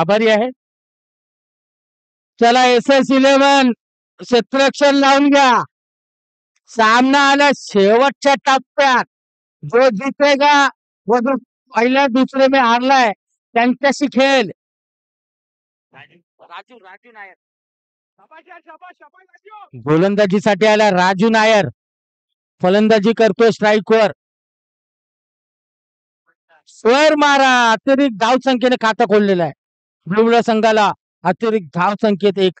आभारी आहे. चला SS11 क्षेत्ररक्षण लावून घ्या. सामना आला शेवटच्या टप्प्यात. जो जितेगा व जो पहिल्या दुसरे मे हारलाय त्यांच्याशी खेळ. राजू नायर गोलंदाजीसाठी आला. राजू नायर फलंदाजी करतोय स्ट्राईकवर. स्वर मारा. अतिरिक्त धाव संख्येने खातं खोललेलं आहे. ब्लू ब्लड संघाला अतिरिक्त धाव संख्येत एक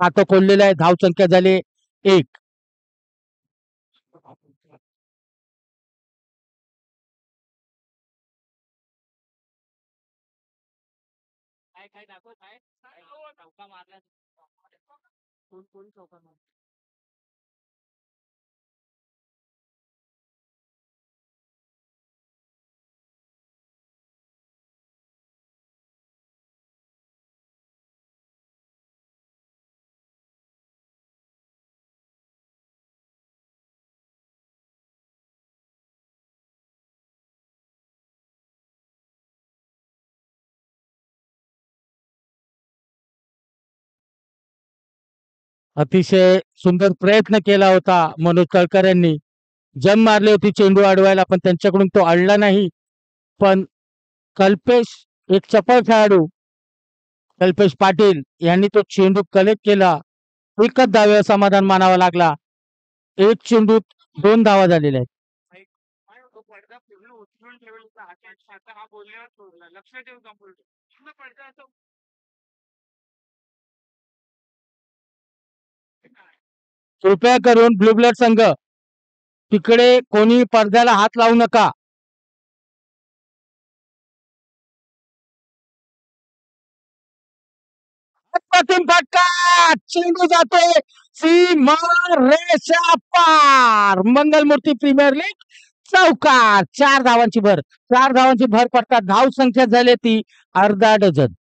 खातं खोललेलं आहे. धाव संख्या झाली 1. अतिशय सुंदर प्रयत्न केला होता मनोज तळकर यांनी. जम मारली होती चेंडू अडवायला पण त्यांच्याकडून तो अडला नाही. पण कल्पेश एक चपळ खेळाडू कल्पेश पाटील यांनी तो चेंडू कलेक्ट केला. एकच धावेवर समाधान मानावा लागला. एक चेंडूत 2 धावा झालेल्या आहेत. कृपया करून ब्लू ब्लड संघ तिकडे कोणी पडद्याला हात लावू नका. चेंडू जातोय सीमा रेषा पार. मंगलमूर्ती प्रीमियर लीग चौकार. 4 धावांची भर. 4 धावांची भर पडतात. धाव संख्या झाली ती अर्धा डझन.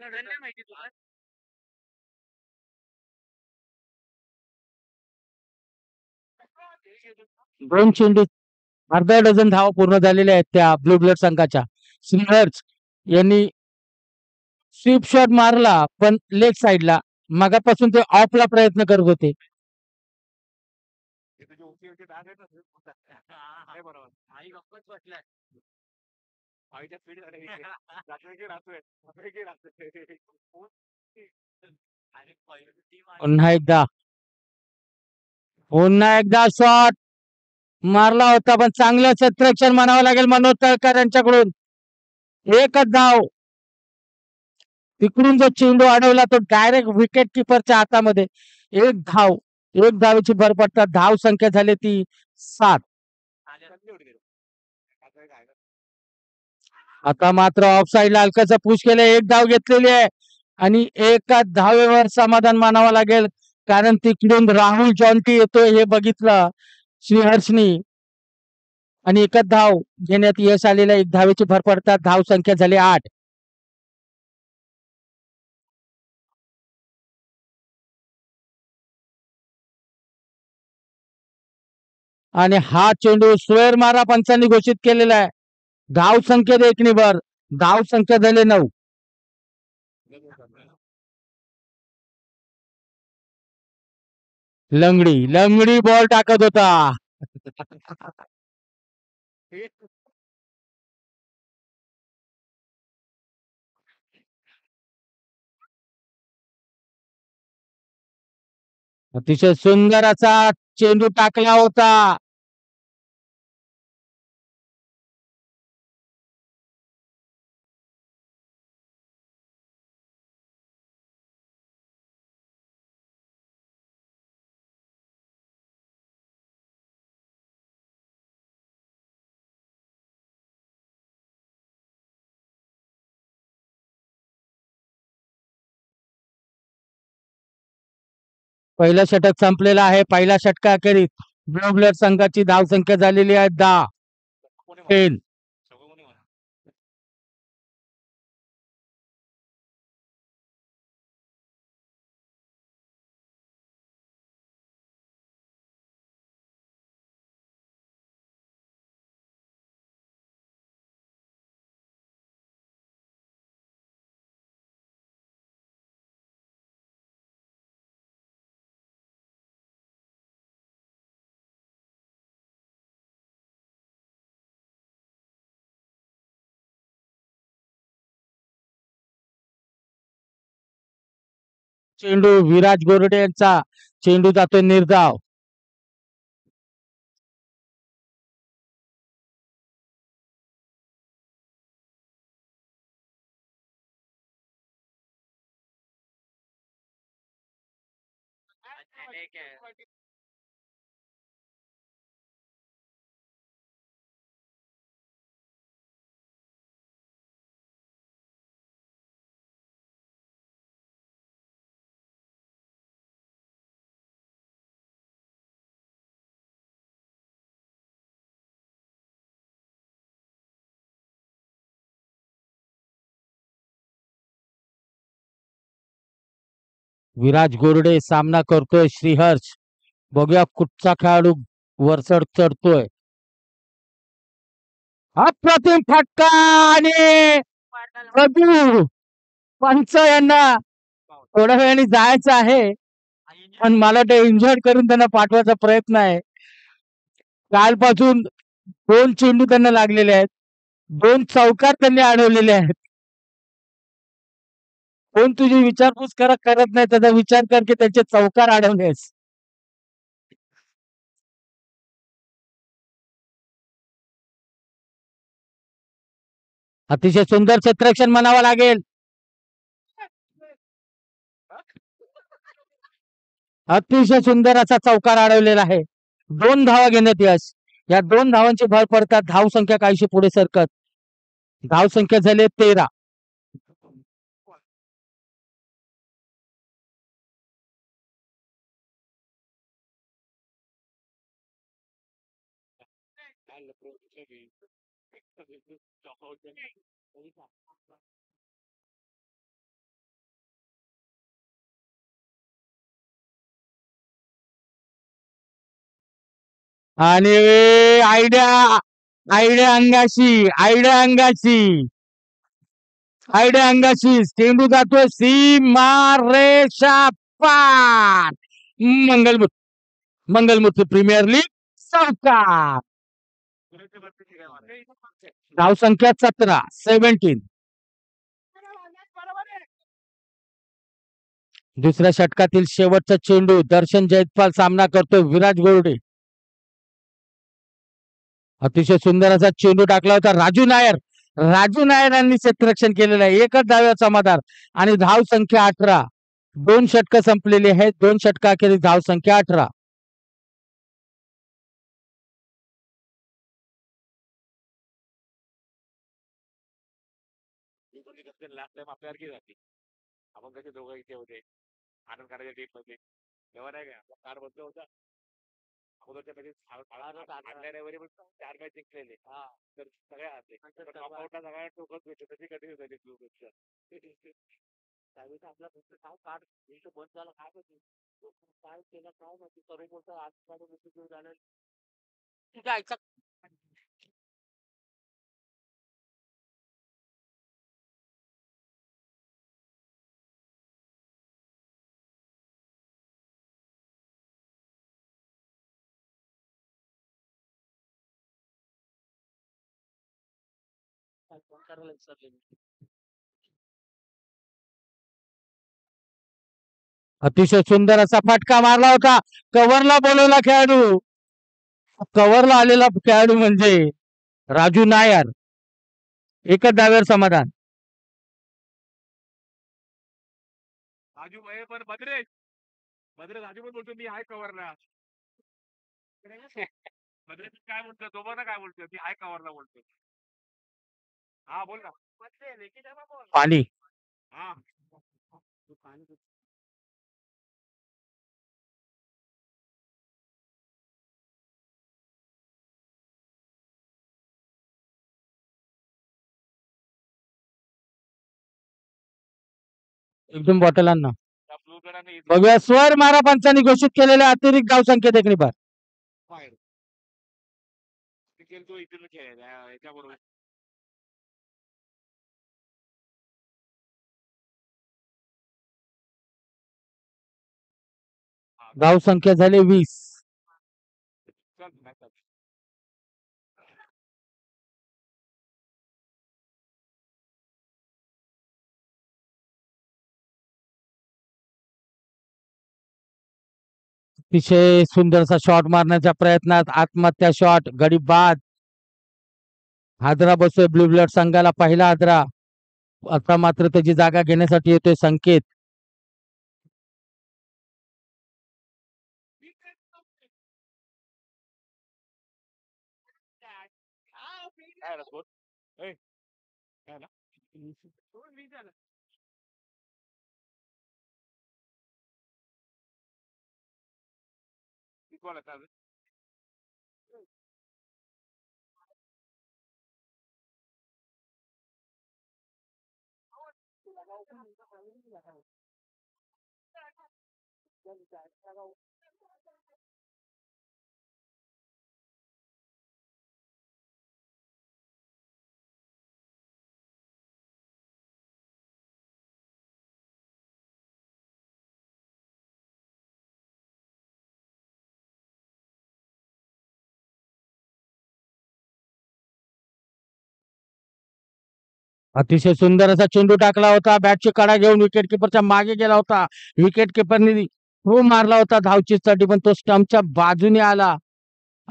माहिती तुला दोन चेंडू अर्धा डझन धावा पूर्ण झालेल्या आहेत त्या ब्लू ब्लड संघाच्या. सिंहर्स यांनी स्वीप शॉट मारला पण लेग साइडला. मगापासून ते ऑफला प्रयत्न करत होते. पुन्हा एकदा शॉट मारला होता पण चांगलं क्षेत्ररक्षण म्हणावं लागेल मनोज तळकर यांच्याकडून. एकच धाव. तिकडून जो चेंडू अडवला तो डायरेक्ट विकेट किपरच्या हातामध्ये. 1 धाव. 1 धावेची भर पडतात. धाव संख्या झाली ती 7. आता मात्र ऑफ साईडला हलकाचा पुश केला. 1 धाव घेतलेली आहे आणि एका धावेवर समाधान मानावं लागेल कारण तिकडून राहुल जॉन्टी येतोय हे बघितलं श्रीहर्षनी आणि एकच धाव घेण्यात यश आलेला. 1 धावेची भर पडतात. धाव संख्या झाली 8. आणि हा चेंडू स्क्वेअर मारा पंचांनी घोषित केलेला आहे. धाव संख्येत 1 ने भर. धाव संख्या झाली 9. लंगडी बॉल टाकत होता. अतिशय सुंदर असा चेंडू टाकला होता. पहिलं षटक संपलेलं आहे. पहिला षटकाखेरीज ब्लू ब्लड संघाची धाव संख्या झालेली आहे 10. चेंडू विराज गोरडे यांचा, चेंडू जातोय निर्धाव. विराज गोरडे सामना करतोय श्रीहर्ष. बघूया कुठचा खेळाडू वरचढ चढतोय. अप्रतिम फटका आणि प्रभू पंच यांना थोड्या वेळाने जायचं आहे, पण मला ते इंजर्ड करून त्यांना पाठवायचा प्रयत्न आहे. कालपासून 2 चेंडू त्यांना लागलेले आहेत, 2 चौकार त्यांनी अडवलेले आहेत. कोण तुझी विचारपूस करत नाही त्याचा विचार करके त्याचे चौकार अडवलेस. अतिशय सुंदर क्षेत्ररक्षण म्हणावं लागेल. अतिशय सुंदर असा चौकार अडवलेला आहे. 2 धावा घेण्यात यश. या 2 धावांची भर पडतात. धाव संख्या काहीशी पुढे सरकत. धाव संख्या झाली 13. आणि आयड्या अंगाशी चेंडू जातोय सीमारेषा पार. मंगलमूर्ती प्रीमियर लीग सरकार. धाव संख्या 17. 17. दुसऱ्या षटकातील शेवटचा चेंडू. दर्शन जयपाल सामना करतोय विराज गोरडे. अतिशय सुंदर असा चेंडू टाकला होता. राजू नायर यांनी क्षेत्ररक्षण केलेलं आहे. एकच धाव्या समाधान आणि धाव संख्या 18. 2 षटकं संपलेली आहेत. 2 षटका अखेरीस धाव संख्या 18. लास्ट टाइम आपल्यासारखी जाते. आपण कसे दोघं इथे होते आनंद करायच्या टीम मध्ये तेव्हा नाही का कार बदल होता. अगोदरच्या मॅचेस जानेवारी पण 4 मॅच जिंकलेले. तर सगळ्या हाते टॉपआउटला सगळ्या टोकत भेटत तशी कधी झाली ब्लू बॉलच्या त्यावेळेस आपला फक्त काय कार्ड इथं बंद झाला. काय होती काय केलं काय माहिती तरुण बोलता आज काढून घेऊन जाणार तुझ्या आईचा. अतिशय सुंदर असा फटका मारला होता. कव्हरला बोलवला खेळाडू. कव्हरला आलेला खेळाडू म्हणजे राजू नायर. एकच डाव्यावर समाधान. राजू पण बद्रे राजू पण बोलतो मी हाय कव्हरला. बद्रे काय बोलतो दोघांना काय बोलतो मी हाय कव्हरला बोलतो. हाँ बोल ना पानी. हाँ एकदम बॉटल आना. बघूया स्वर मारा पंचांनी घोषित केलेल्या अतिरिक्त धाव संख्या देखणी बार. तो इथून खेळायला याच्याबरोबर धाव संख्या झाली 20. अतिशय सुंदरसा शॉट मारण्याच्या प्रयत्नात आत्महत्या शॉट, गडी बाद. हादरा बसतोय ब्लू ब्लड संघाला, पहिला हादरा. आता मात्र त्याची जागा घेण्यासाठी येतोय संकेत. अतिशय सुंदर असा चेंडू टाकला होता, बॅटची कडा घेऊन विकेट किपरच्या मागे गेला होता. विकेट किपरने थ्रो मारला होता धावचीसाठी, पण तो स्टंपच्या बाजूने आला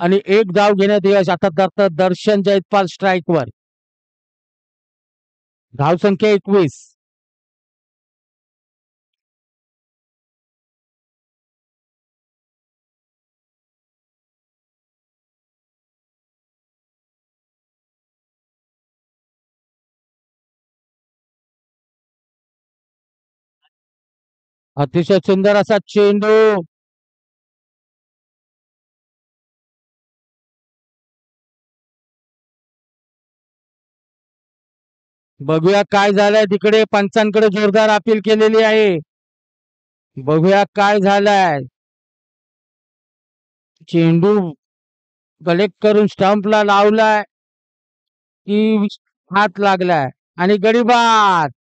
आणि एक धाव घेण्यात यश. आता दर्शन जयपाल स्ट्राईक वर, धाव संख्या 21. अतिशय सुंदर असा चेंडू, बघूया काय झालंय. तिकडे पंचांकडे जोरदार अपील केलेली आहे, बघूया काय झालंय. चेंडू कलेक्ट करून स्टंपला लावलाय की हात लागलाय आणि गडी बाद.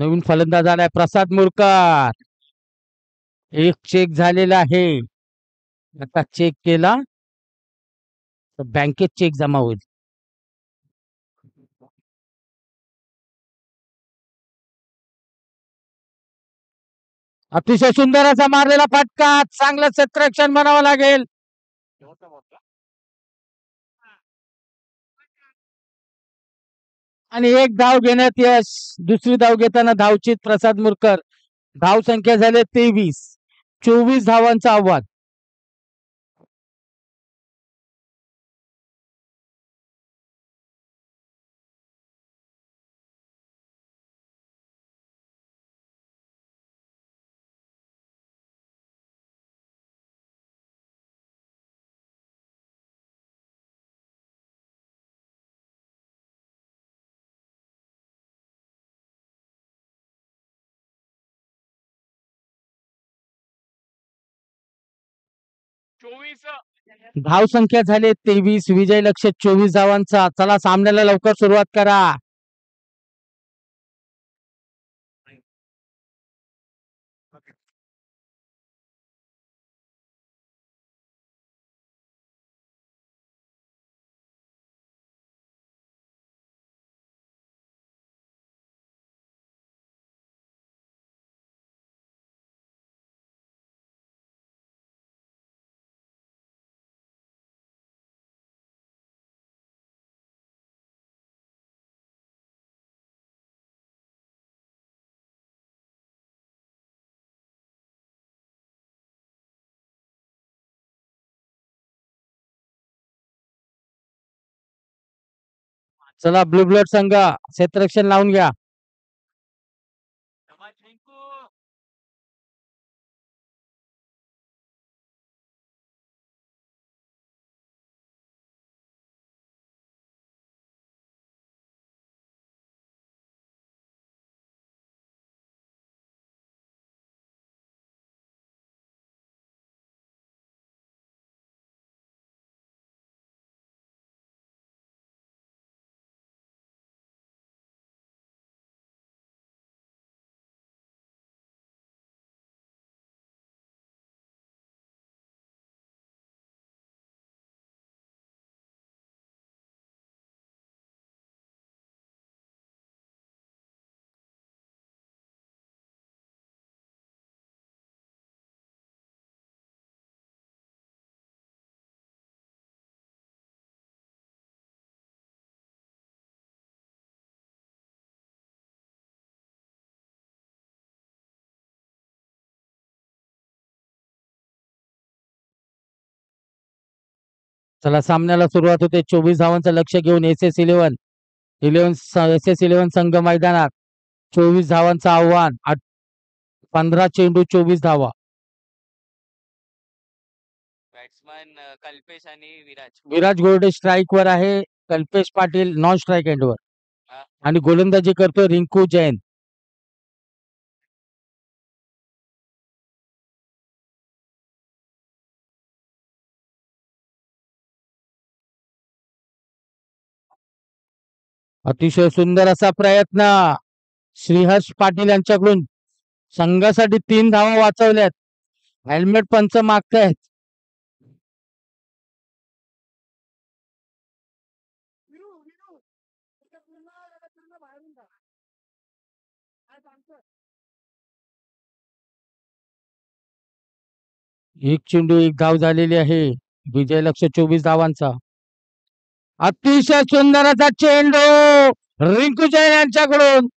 नवीन फलंदाज आलाय प्रसाद मुरकर, एक चेक झालेला आहे. आता चेक केला तर बँकेत चेक जमा होईल. अतिशय सुंदर असा मारलेला फटका, चांगलं क्षेत्ररक्षण म्हणावं लागेल. आणि एक धाव घेण्यात यश. दुसरी धाव घेताना धावचीत प्रसाद मुरकर. धाव संख्या झाले 23. 24 धावांचा आव्हान. धाव संख्या झाले 23. विजय लक्ष्य 24 धावांचा. चला सामन्याला लवकर सुरुवात करा. चला ब्लू ब्लड संघ क्षेत्ररक्षण लावून घ्या. चला सामन्याला सुरुवात होते. 24 धावांचं लक्ष घेऊन एस एस इलेव्हन संघ मैदानात 24 धावांचं आव्हान. 15 चेंडू 24 धावा. बॅट्समन कल्पेश आणि विराज गोरडे स्ट्राइक वर आहे. Kalpesh Patil non strike end वर आणि गोलंदाजी करतोय रिंकू जैन. अतिशय सुंदर असा प्रयत्न श्रीहर्ष पाटील यांच्याकडून. संघासाठी 3 धावा वाचवल्यात. हेल्मेट पंच मागतायत. एक चेंडू एक धाव झालेली आहे. विजय लक्ष्य 24 धावांचा. अतिशय सुंदराचा चेंडू रिंकू जैन यांच्याकडून.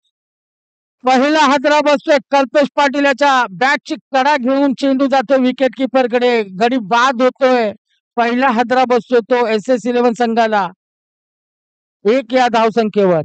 पहिला हादरा बसतोय कल्पेश पाटील याच्या. बॅटची कडा घेऊन चेंडू जातो विकेट किपर कडे. गडी बाद होतोय. पहिला हादरा बसतोय तो SS11 संघाला 1 या धावसंख्येवर.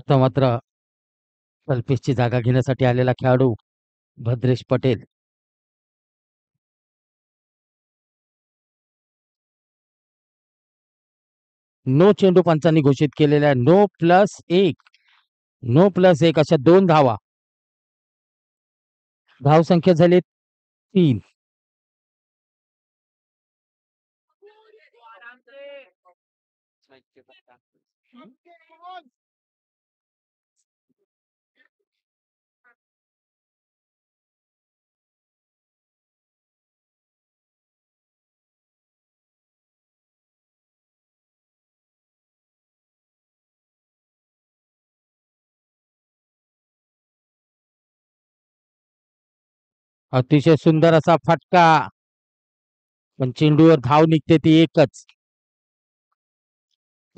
आता मात्र कल्पेशची जागा घेण्यासाठी आलेला खेळाडू भद्रेश पटेल. नो चेंडू पंचांनी घोषित केलेल्या. नो प्लस एक अशा 2 धावा. धावसंख्या झाली 3. अतिशय सुंदर असा फटका पण चेंडूवर धाव निघते ती 1च.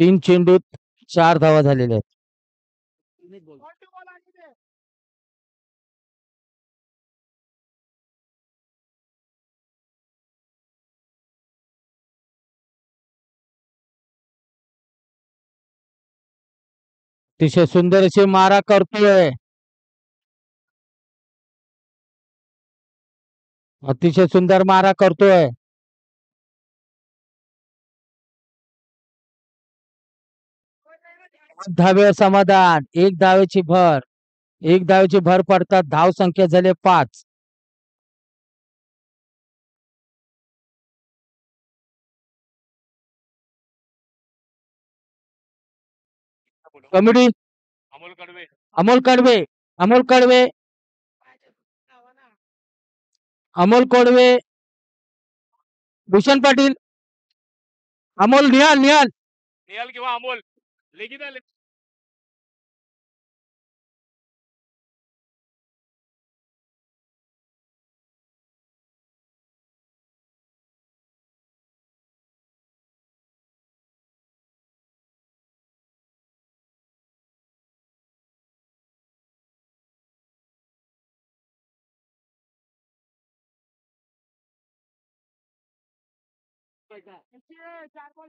3 चेंडूत 4 धावा झालेल्या आहेत. अतिशय सुंदर अशी मारा करतोय. धावेवर समाधान. 1 धावेची भर. एक धावेची भर पडतात. धाव संख्या झाले 5. कमिटी अमोल कडवे, भूषण पाटील, अमोल निहाल किंवा अमोल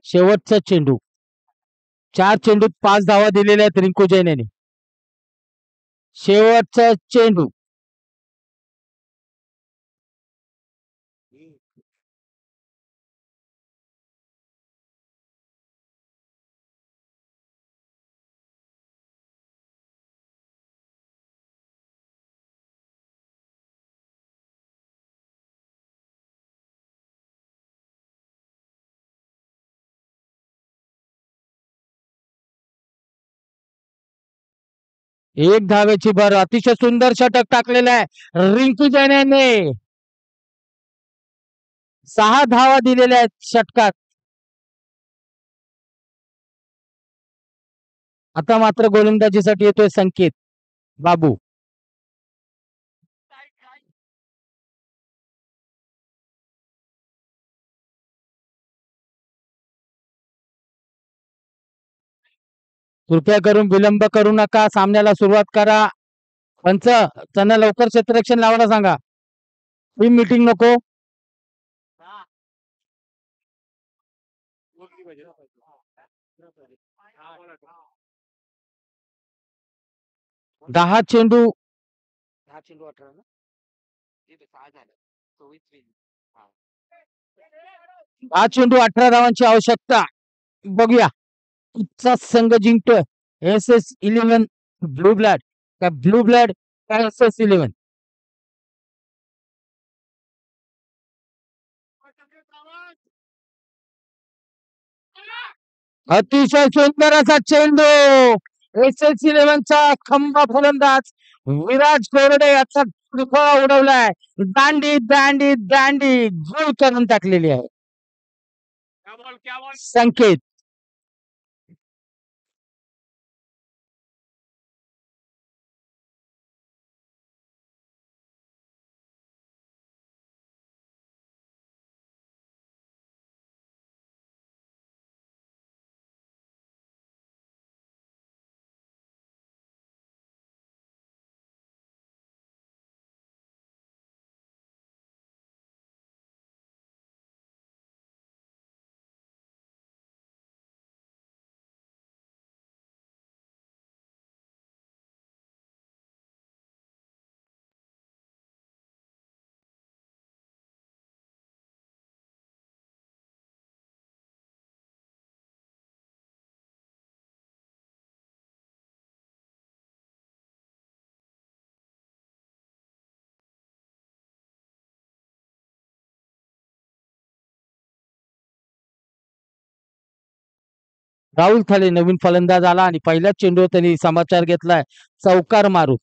शेवटचा चेंडू. 4 चेंडूत 5 धावा दिलेल्या आहेत रिंकू जैनेने. शेवटचा चेंडू एक धावेची भर. अतिशय सुंदर षटक टाकलेला आहे रिंकू जैनेने. 6 धावा दिलेल्या आहेत षटकात. आता मात्र गोलंदाजीसाठी येतोय संकेत बाबू. कृपया करून विलंब करू नका, सामन्याला सुरुवात करा. पंच, त्यांना लवकर क्षेत्ररक्षण लावायला सांगा. टीम मीटिंग नको. दहा चेंडू 18 ना. 10 चेंडू 18 धावांची आवश्यकता. बघूया कुठचा संघ जिंकतोय. SS11 ब्लू ब्लड का SS11. अतिशय सुंदर असा चेंडू. SS11 चा खंबा फलंदाज विराज कोरडे याचा दुखावा उडवलाय. दांडी गोल करून टाकलेली आहे संकेत. राहुल थाले नवीन फलंदाज आला आणि पहिल्या चेंडूवर त्यांनी समाचार घेतलाय चौकार मारू.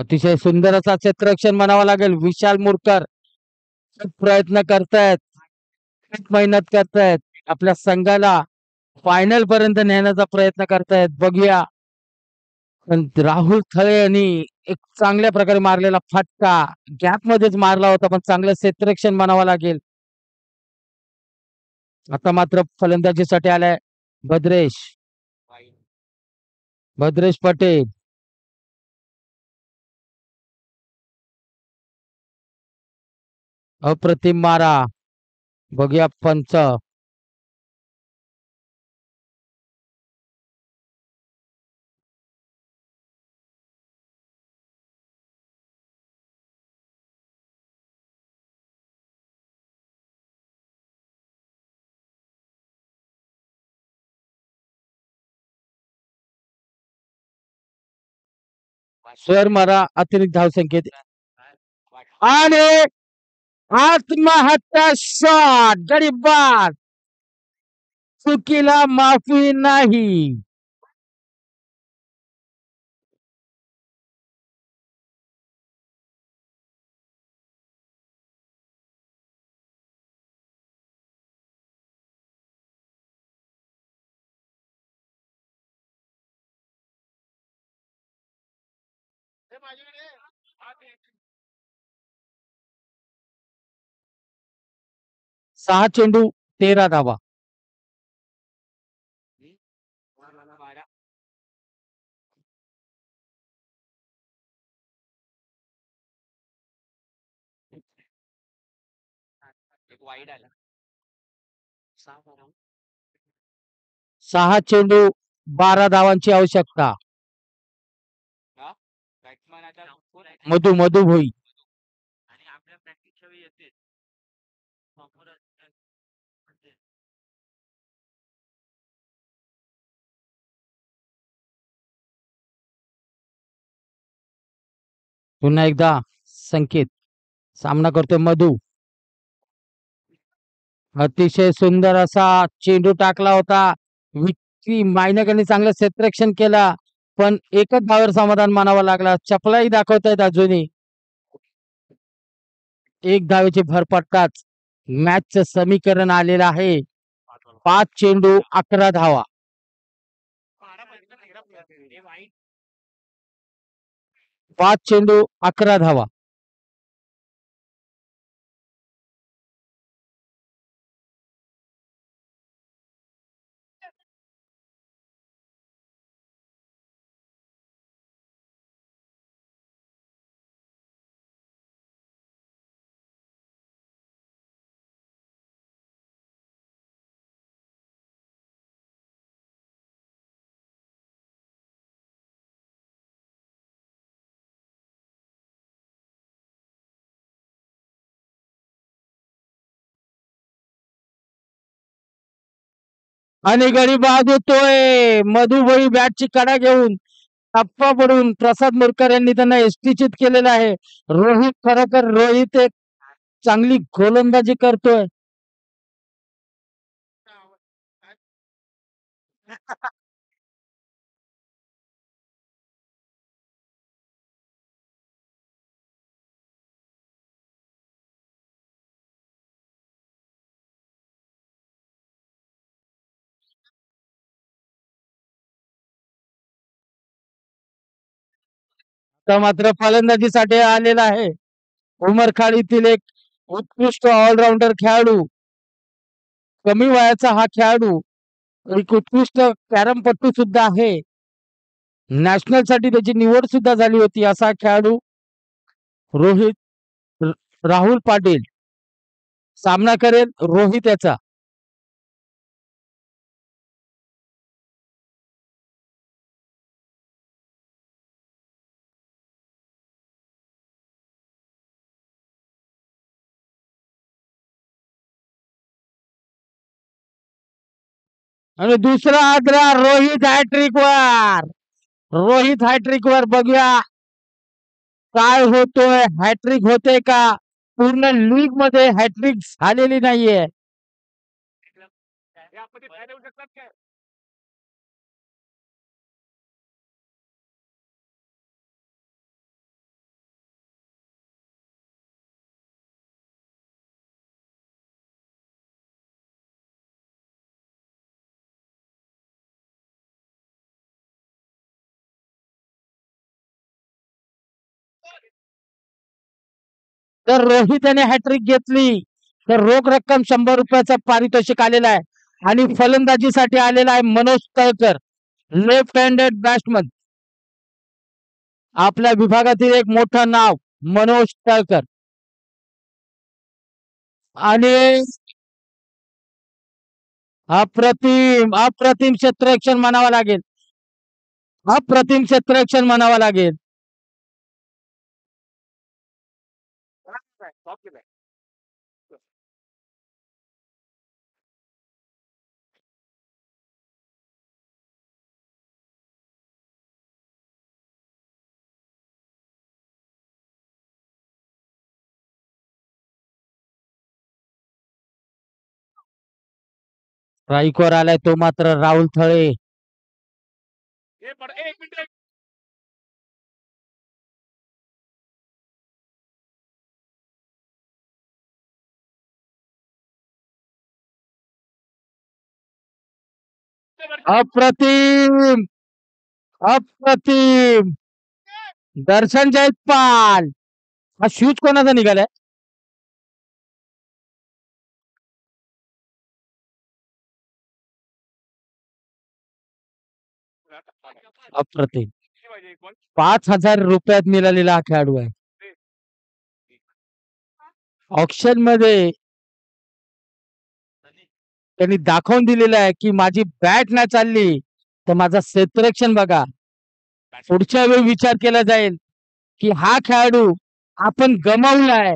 अतिशय सुंदर असा क्षेत्ररक्षण म्हणावा लागेल. विशाल मुरकर प्रयत्न करतायत, मेहनत करतायत, आपल्या संघाला फायनल पर्यंत नेण्याचा प्रयत्न करतायत. बघूया राहुल थळे यांनी एक चांगल्या प्रकारे मारलेला फटका गॅप मध्येच मारला होता, पण चांगलं क्षेत्ररक्षण म्हणावा लागेल. आता मात्र फलंदाजीसाठी आलाय भद्रेश. भद्रेश पटेल, अप्रतिम मारा, भगिया पंच, स्वर मारा अतिरिक्त धाव संकेत आणि आत्महत्या शॉट। गरीबात चुकीला माफी नाही। सहा चेंडू 13 धावा। सहा चेंडू 12 धावांची आवश्यकता। मधु मधु भोई, पुन्हा एकदा संकेत, सामना करतोय मधु। अतिशय सुंदर असा चेंडू टाकला होता, विक्की मायनकांनी चांगलं क्षेत्ररक्षण केला, पण एकच धावावर समाधान मानावं लागला। चपलाही दाखवतायत अजूनही, एक धावेची भर पडताच मॅचचं समीकरण आलेलं आहे 5 चेंडू 11 धावा। पाच चेंडू 11 धावा। आणि गरीबात येतोय मधुभाई बॅटची कडा घेऊन, टप्पा पडून प्रसाद मुरकर यांनी त्यांना यष्टीचित केलेलं आहे। रोहित, खरं तर रोहित एक चांगली गोलंदाजी करतोय। मात्र फलंदाजीसाठी आलेला आहे उमरखाडीतील एक उत्कृष्ट ऑलराउंडर खेळाडू, कमी वयाचा हा खेळाडू एक उत्कृष्ट कॅरमपट्टू सुद्धा आहे, नॅशनल साठी त्याची निवड सुद्धा झाली होती। असा खेळाडू रोहित राहुल पाटील सामना करेल। रोहित याचा आणि दुसरा आदरा रोहित हॅट्रिक वर, रोहित हॅट्रिक वर। बघूया काय होतोय, हॅट्रिक होते का? पूर्ण लीग मध्ये हॅट्रिक झालेली नाहीये। तर रोहित याने हॅट्रिक घेतली तर रोख रक्कम 100 रुपयाचा पारितोषिक आलेला आहे। आणि फलंदाजीसाठी आलेला आहे Manoj Talkar. Left handed batsman आपल्या विभागातील एक मोठं नाव मनोज तळकर आणि अप्रतिम अप्रतिम क्षेत्ररक्षण म्हणावा लागेल, अप्रतिम क्षेत्ररक्षण म्हणावा लागेल. स्ट्राइकवर आलाय तो मात्र राहुल थळे. अप्रतिम अप्रतिम दर्शन जयपाल. हा शूज कोणाचा निघालाय? अप्रतिम. 5,000 रुपयात मिळालेला हा खेळाडू आहे. ऑक्शन मध्ये त्यांनी दाखवून दिलेलं आहे की माझी बॅट ना चालली तर माझा क्षेत्ररक्षण बघा. पुढच्या वेळी विचार केला जाईल की हा खेळाडू आपण गमावलाय,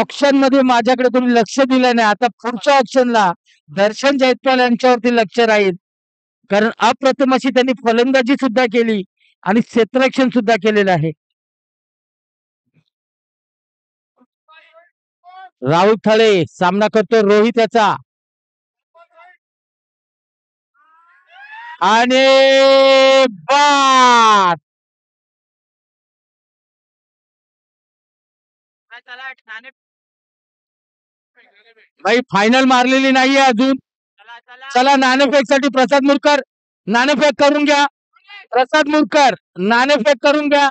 ऑक्शन मध्ये माझ्याकडे कोणी लक्ष दिलं नाही. आता पुढच्या ऑक्शनला दर्शन जयपाल यांच्यावरती लक्ष राहील, कारण अप्रतिम अशी त्यांनी फलंदाजी सुद्धा केली आणि क्षेत्ररक्षण सुद्धा केलेलं आहे. राहुल थळे सामना करतोय रोहित याचा आणि बाद भाई फायनल मारलेली नाहीये अजून. चला नाणेफेक साठी प्रसाद मुरकर नाणेफेक करून घ्या. प्रसाद मुरकर नाणेफेक करून घ्या.